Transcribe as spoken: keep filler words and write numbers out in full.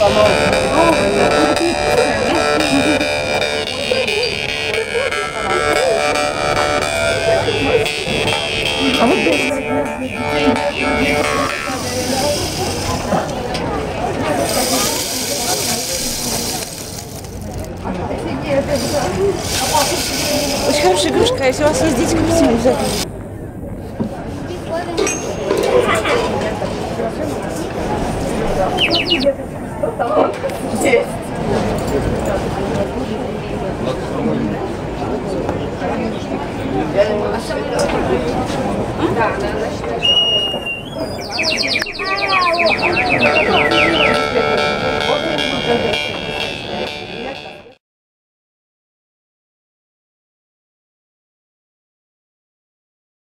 Очень хорошая игрушка, если у вас есть дети, купите мне обязательно. Да, да, да.